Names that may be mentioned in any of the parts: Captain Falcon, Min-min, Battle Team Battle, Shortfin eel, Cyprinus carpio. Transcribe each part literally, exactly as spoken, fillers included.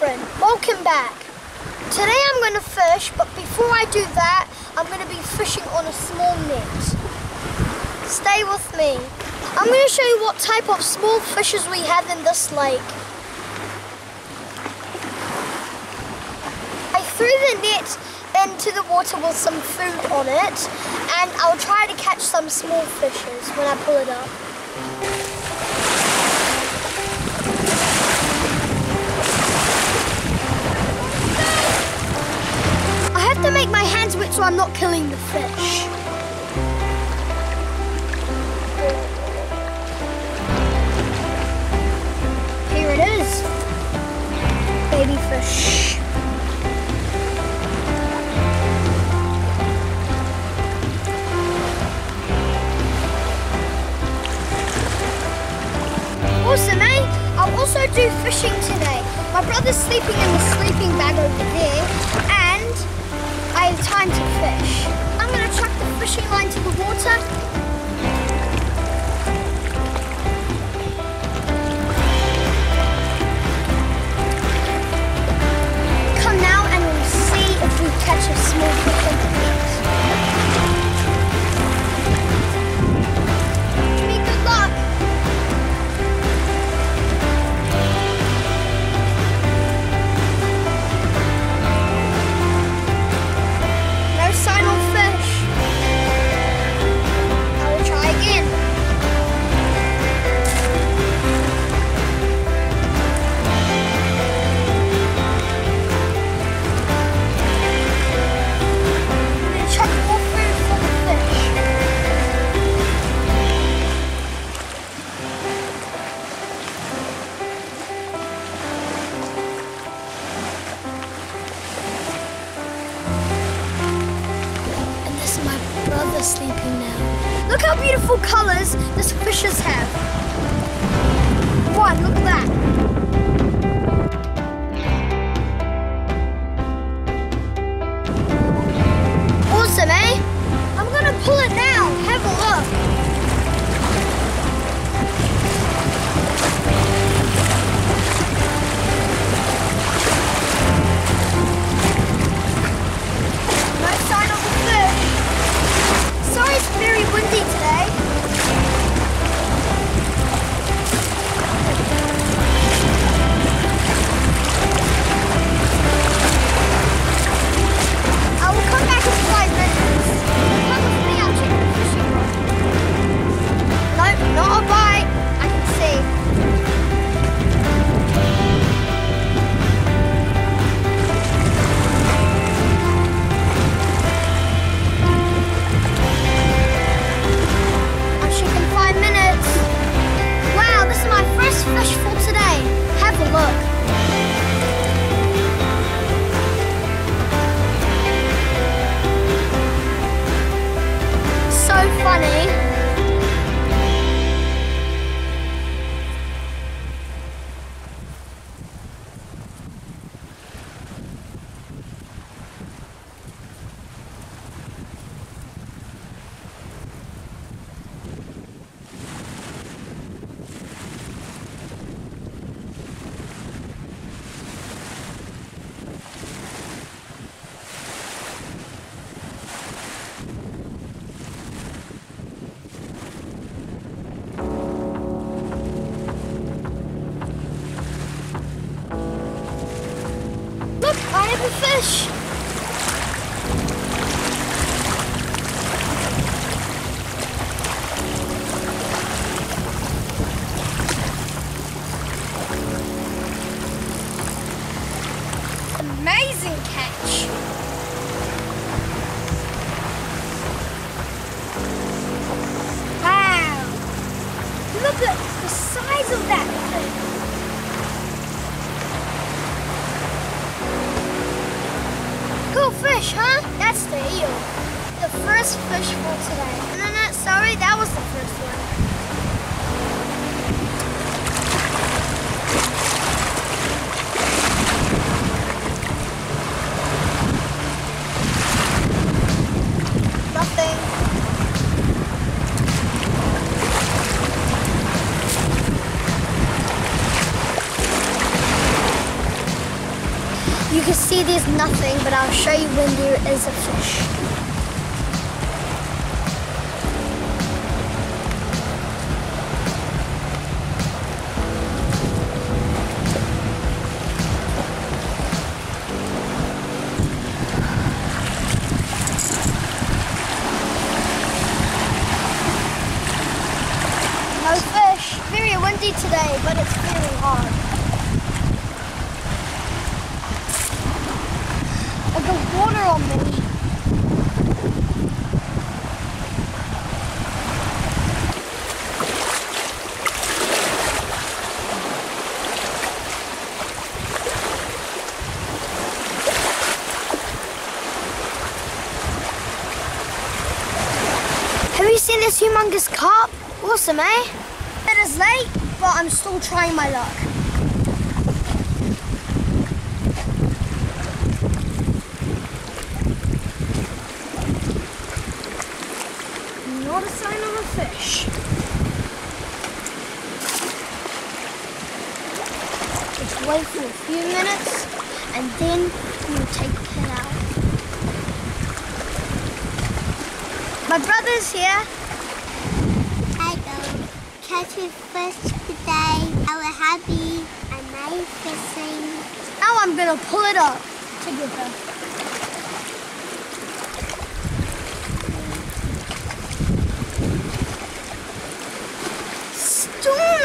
friend. Welcome back. Today I'm going to fish, but before I do that, I'm going to be fishing on a small net. Stay with me. I'm going to show you what type of small fishes we have in this lake. I threw the net into the water with some food on it, and I'll try to catch some small fishes when I pull it up. I have to make my hands wet so I'm not killing the fish. Here it is, baby fish. Awesome, eh? I'll also do fishing today. My brother's sleeping in the sleeping bag over there, and I have time to fish. I'm going to chuck the fishing line to the water. Come now and we'll see if we catch a small fish on the net. Jimmy, good luck. Colours these fishes have. One, look at that. Awesome, eh? I'm gonna pull it now. Have a look. No sign of the fish. Sorry, it's very windy today. Fish. Amazing catch. Wow. Look at the size of that fish. Cool fish, huh? That's the eel. The first fish for today. No, no, sorry, that was the first one. Nothing. see there's nothing, but I'll show you when there is a fish. No fish. Very windy today, but it's very hard. The water on me. Have you seen this humongous carp? Awesome, eh? It is late, but I'm still trying my luck. Not a sign of a fish. Just wait for a few minutes and then we'll take the pin out. My brother's here. I will catch a fish today. I was happy. I made fishing. Now I'm going to pull it up together.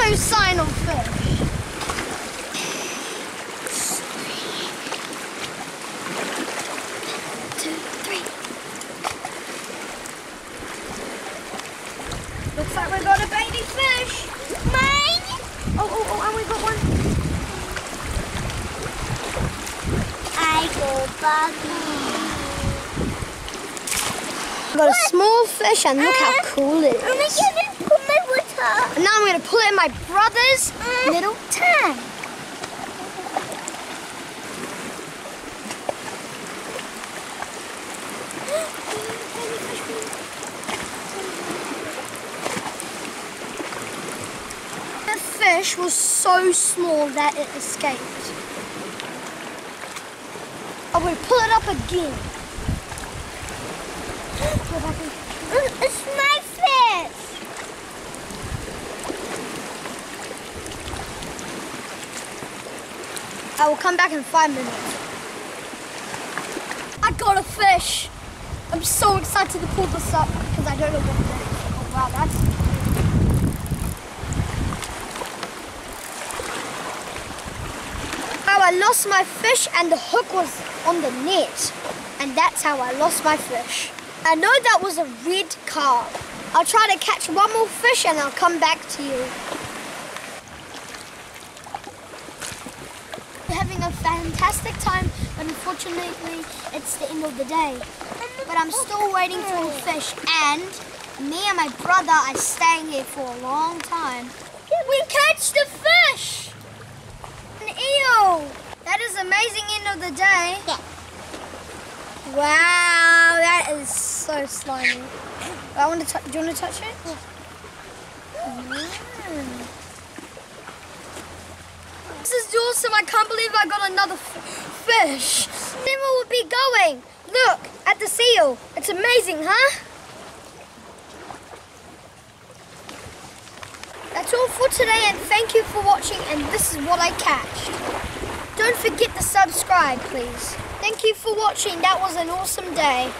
No sign of fish. one, two, three. Looks like we got a baby fish. Mine! Oh, oh, oh, and we got one. I go buggy. We got a small fish and look uh, how cool it is. Oh my goodness. And now I'm going to pull it in my brother's mm. little tank. The fish was so small that it escaped. I will pull it up again. It's my fish! I will come back in five minutes. I got a fish. I'm so excited to pull this up because I don't know what it is. Oh wow, that's... How I lost my fish and the hook was on the net. And that's how I lost my fish. I know that was a red carp. I'll try to catch one more fish and I'll come back to you. Having a fantastic time, but unfortunately it's the end of the day. But I'm still waiting for the fish, and me and my brother are staying here for a long time. We catch the fish! An eel! That is amazing end of the day. Yeah. Wow, that is so slimy. I want to. Do you want to touch it? Yeah. Mm. This is awesome, I can't believe I got another fish. Then where would be going? Look, at the seal. It's amazing, huh? That's all for today, and thank you for watching, and this is what I catch. Don't forget to subscribe, please. Thank you for watching, that was an awesome day.